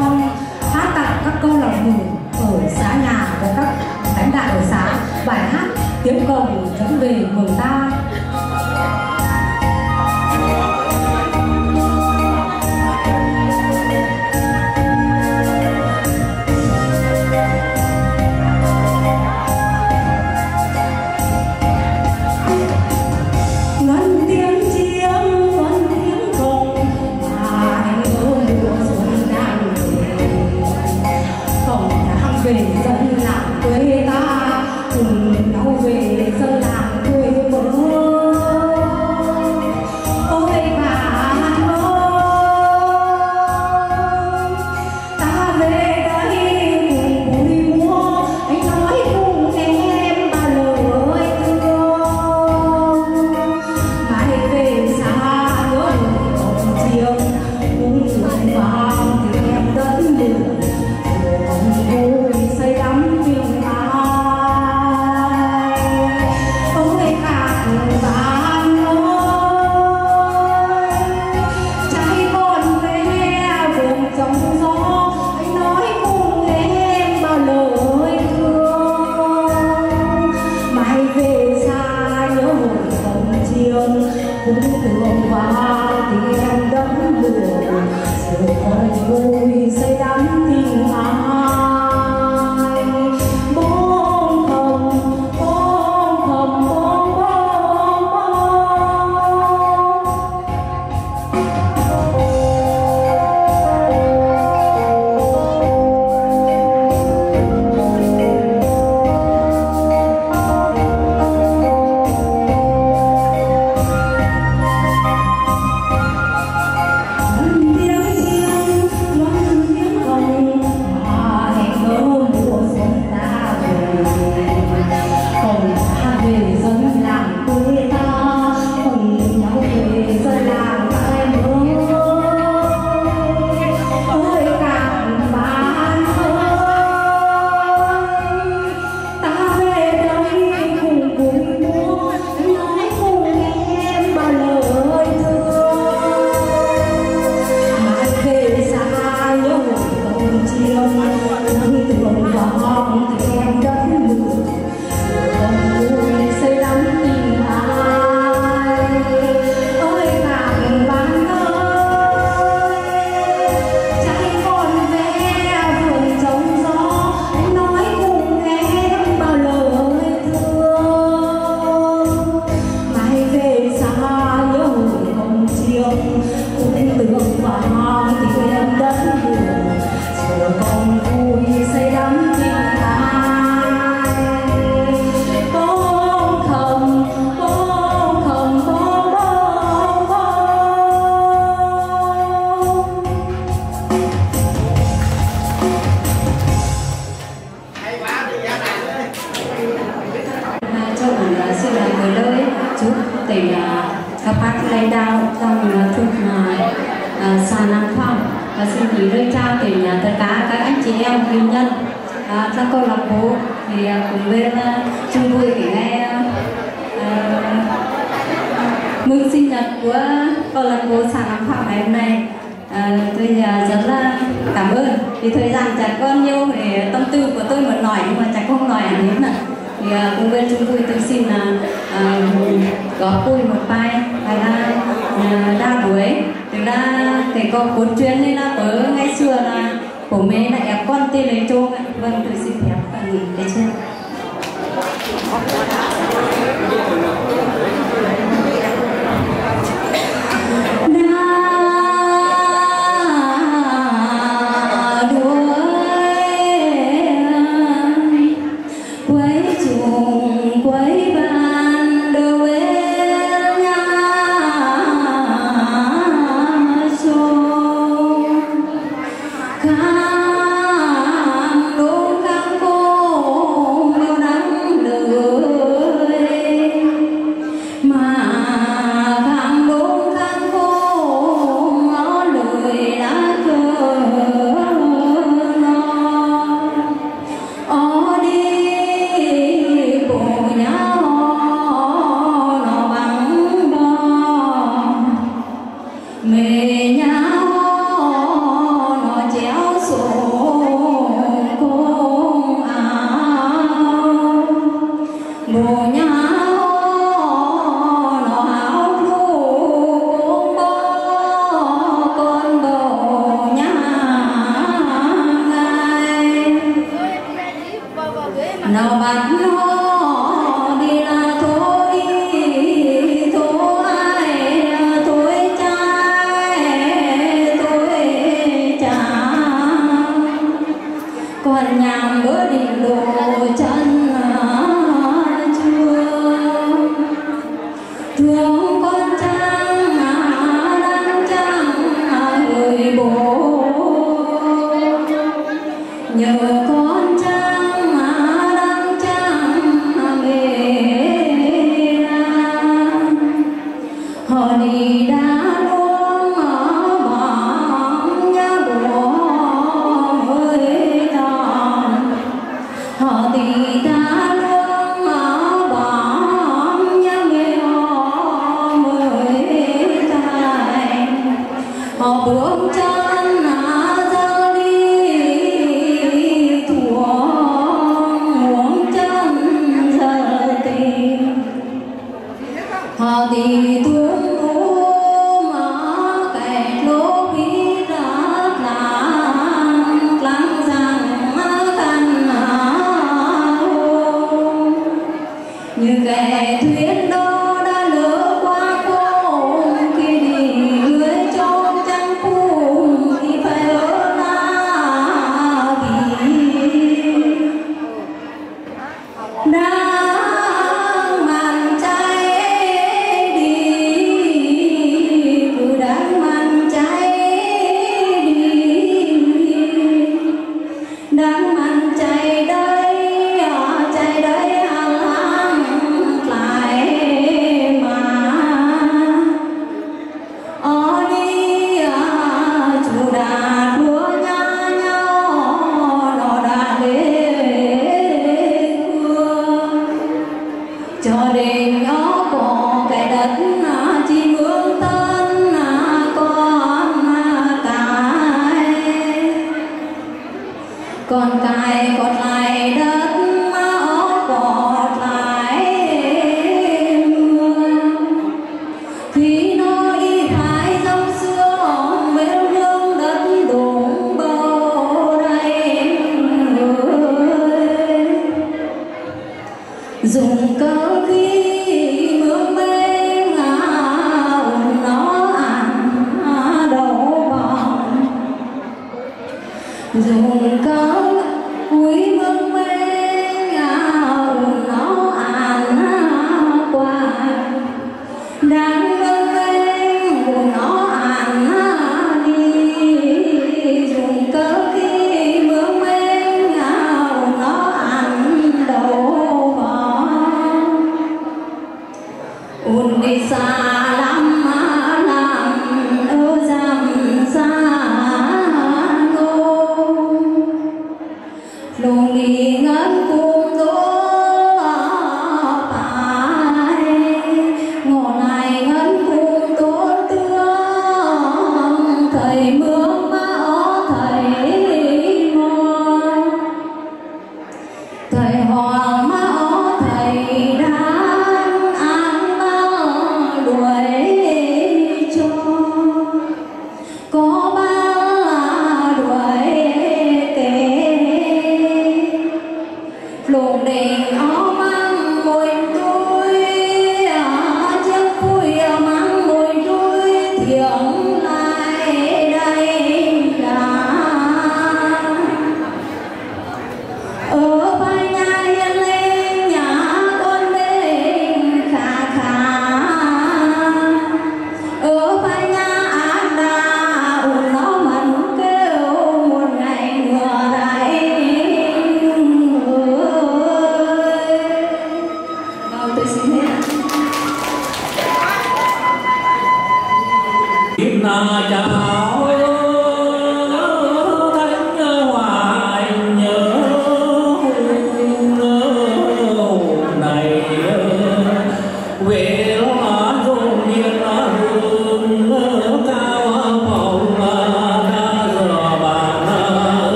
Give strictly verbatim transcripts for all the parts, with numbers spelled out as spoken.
Phong này hát tặng các câu lạc bộ ở xã nhà và các lãnh đạo ở xã bài hát Tiếng Cồng Vẫn Về Mường Ta. Về dân làng quê ta cùng nhau về dân làng quê mơ. Ôi bạn ơi, ta về đây cùng vui mua, anh nói cùng em bao lời thương. Mãi về xa nhớ đường cổng chiêng cũng rủ vào tìm em dẫn đường. Cũng tưởng qua thì em đắm buồn, rồi con vui say đắm tình ai. Bông hồng, bông hồng, bông bông tỉnh các bác lãnh đạo trong thuộc xã Nam Phong và xin gửi lời chào đến tất cả các anh chị em công nhân trong câu lạc bộ thì cùng bên chung vui để nghe mừng sinh nhật của câu lạc bộ xã Nam Phong ngày hôm nay. Tôi rất là cảm ơn vì thời gian chẳng có nhiều để tâm tư của tôi muốn nói nhưng mà chẳng không nói đến là thì cùng bên chung vui tôi xin là góp vui một bài bài là đa đuối thực ra thầy có cuốn chuyên nên là ở ngày xưa là của mẹ là ép con tên lấy chôn ạ. Vâng, tôi xin phép và nghỉ để chơi.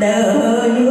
đời